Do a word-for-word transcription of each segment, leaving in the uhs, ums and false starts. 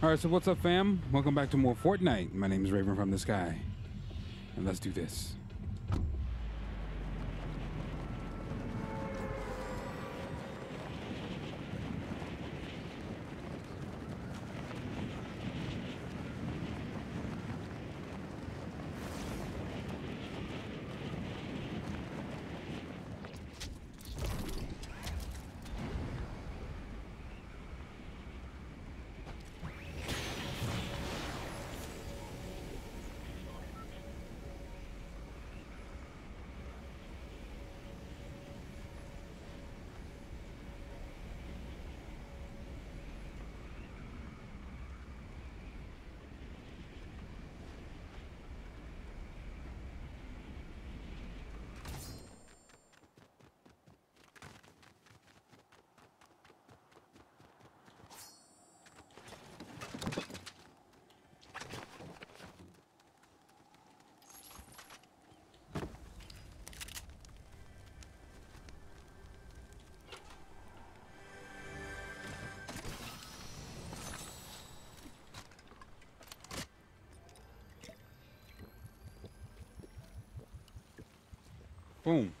All right, so what's up, fam? Welcome back to more Fortnite. My name is Raven from the Sky, and let's do this. Boom.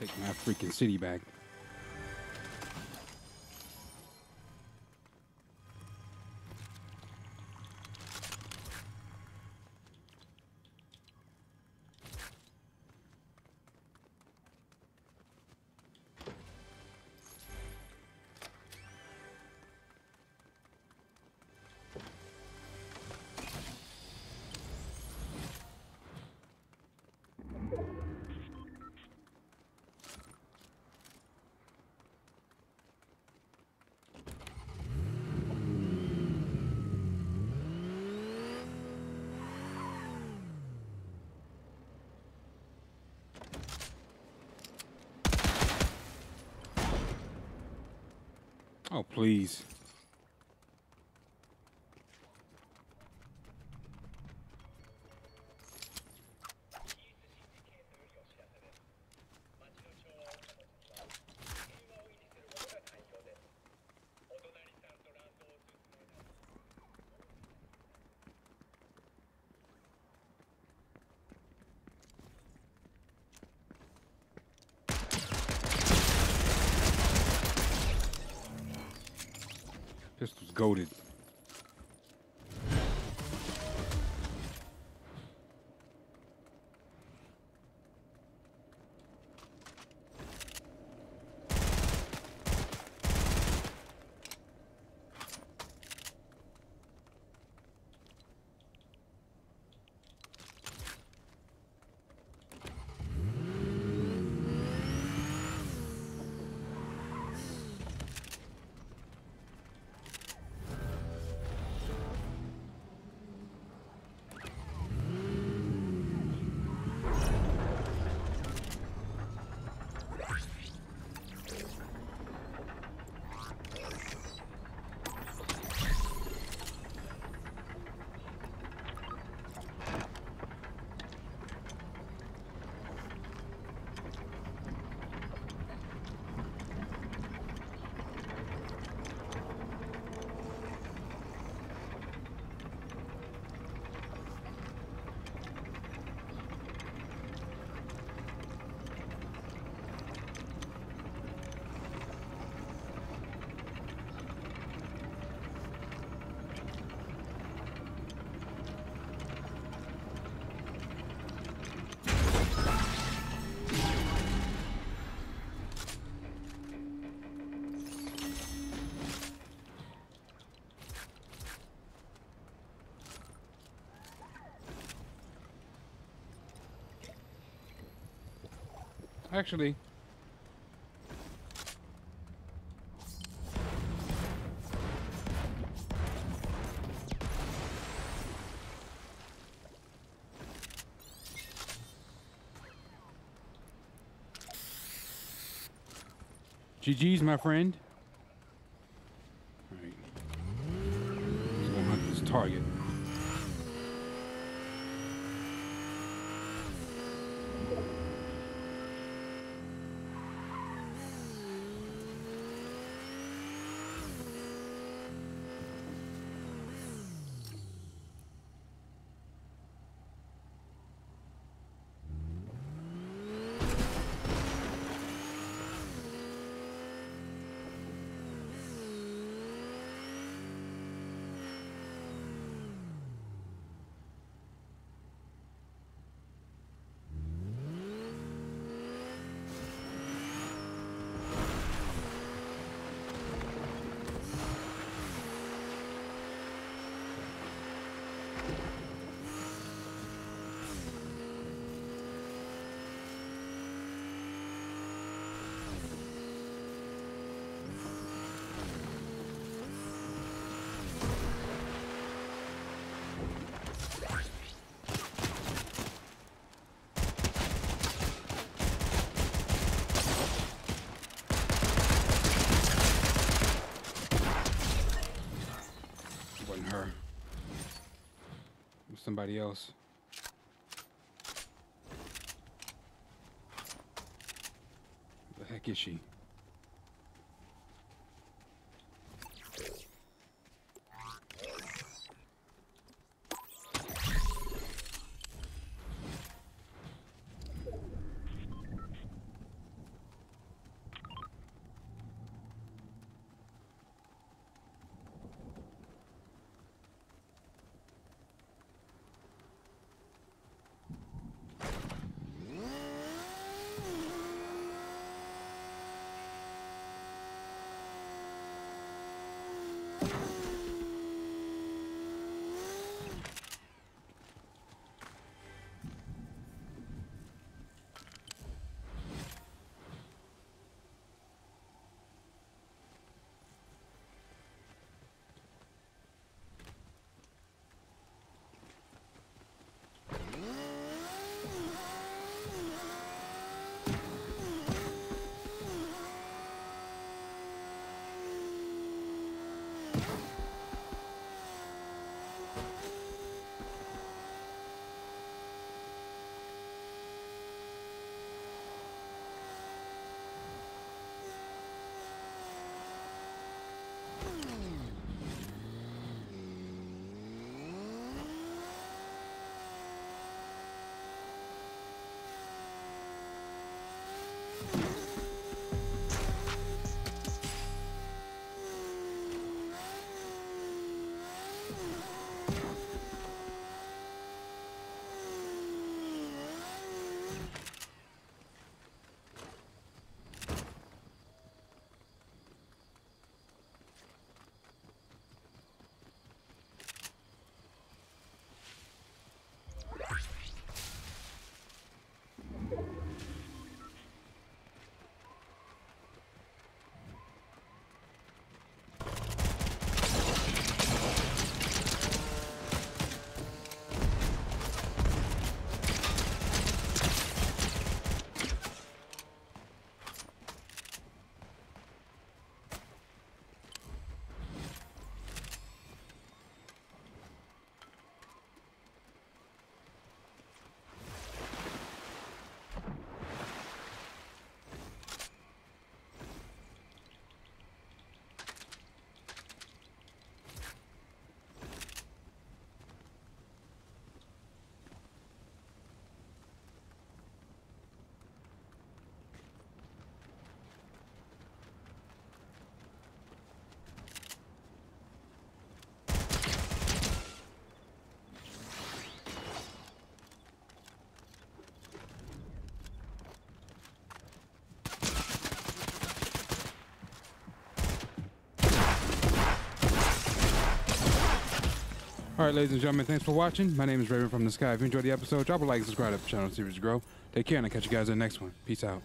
Take my freaking city back. Oh, please. Pistol's goated. actually. G G's, my friend. All right. Let's go hunt this target. Somebody else. Where the heck is she? Alright, ladies and gentlemen, thanks for watching. My name is Raven from the Sky. If you enjoyed the episode, drop a like, subscribe to the channel, see if it's grow. Take care, and I'll catch you guys in the next one. Peace out.